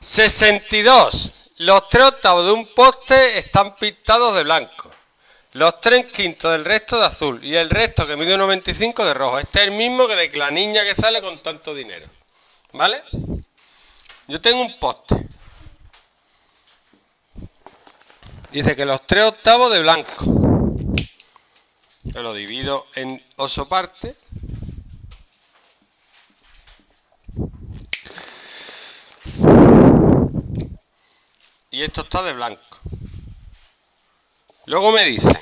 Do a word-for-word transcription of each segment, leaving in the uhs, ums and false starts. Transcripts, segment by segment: sesenta y dos. Los tres octavos de un poste están pintados de blanco. Los tres quintos del resto de azul. Y el resto, que mide uno coma veinticinco, de rojo. Este es el mismo que de la niña que sale con tanto dinero. ¿Vale? Yo tengo un poste. Dice que los tres octavos de blanco. Yo lo divido en ocho partes. Y esto está de blanco. Luego me dice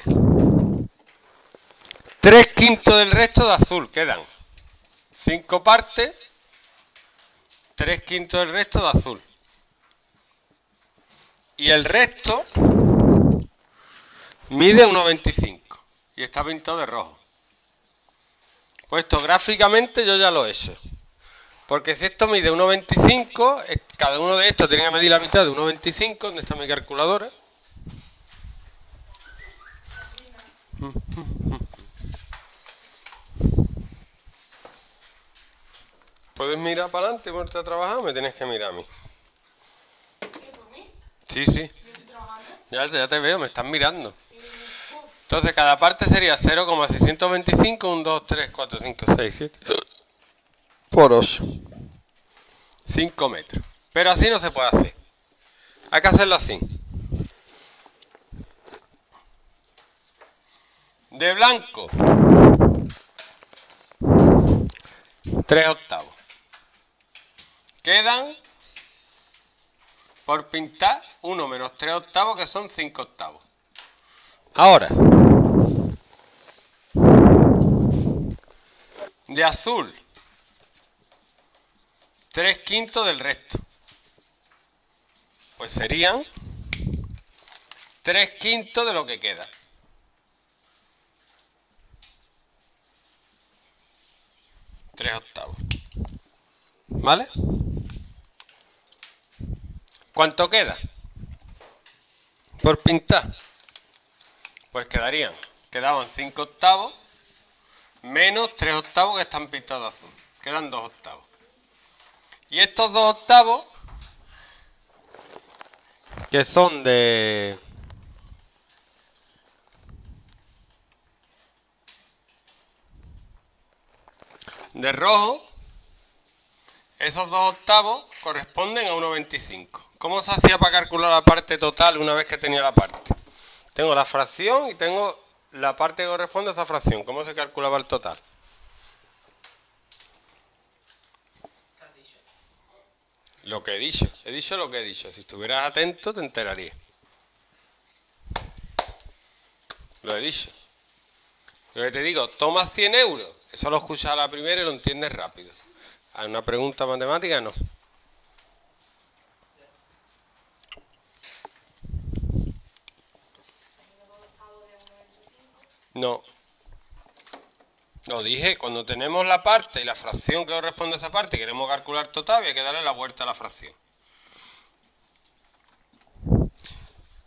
tres quintos del resto de azul. Quedan cinco partes. Tres quintos del resto de azul. Y el resto mide uno coma veinticinco. Y está pintado de rojo. Pues esto gráficamente yo ya lo he hecho. Porque si esto mide uno coma veinticinco, cada uno de estos tiene que medir la mitad de uno coma veinticinco, donde está mi calculadora. Puedes mirar para adelante, ponerte a trabajar, me tienes que mirar a mí. Sí, sí. Ya te, ya te veo, me estás mirando. Entonces cada parte sería cero coma seiscientos veinticinco, uno, dos, tres, cuatro, cinco, seis, siete... poros cinco metros. Pero así no se puede hacer. Hay que hacerlo así. De blanco tres octavos. Quedan por pintar uno menos tres octavos, que son cinco octavos. Ahora, de azul tres quintos del resto. Pues serían tres quintos de lo que queda. tres octavos. ¿Vale? ¿Cuánto queda? Por pintar. Pues quedarían. Quedaban cinco octavos menos tres octavos que están pintados azul. Quedan dos octavos. Y estos dos octavos, que son de de rojo, esos dos octavos corresponden a uno coma veinticinco. ¿Cómo se hacía para calcular la parte total una vez que tenía la parte? Tengo la fracción y tengo la parte que corresponde a esa fracción. ¿Cómo se calculaba el total? Lo que he dicho, he dicho lo que he dicho. Si estuvieras atento te enterarías. Lo he dicho. Lo que te digo, toma cien euros. Eso lo escuchas a la primera y lo entiendes rápido. A una pregunta matemática no. No. Lo dije, cuando tenemos la parte y la fracción que corresponde a esa parte y queremos calcular total, hay que darle la vuelta a la fracción.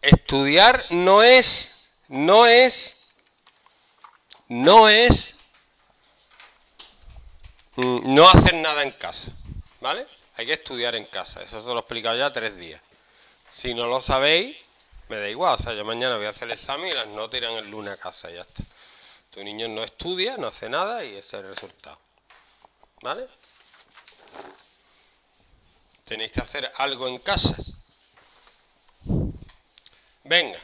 Estudiar no es, no es, no es, no hacer nada en casa, ¿vale? Hay que estudiar en casa, eso se lo he explicado ya tres días. Si no lo sabéis, me da igual, o sea, yo mañana voy a hacer el examen y las notas irán el lunes a casa y ya está. Tu niño no estudia, no hace nada y ese es el resultado. ¿Vale? Tenéis que hacer algo en casa. Venga.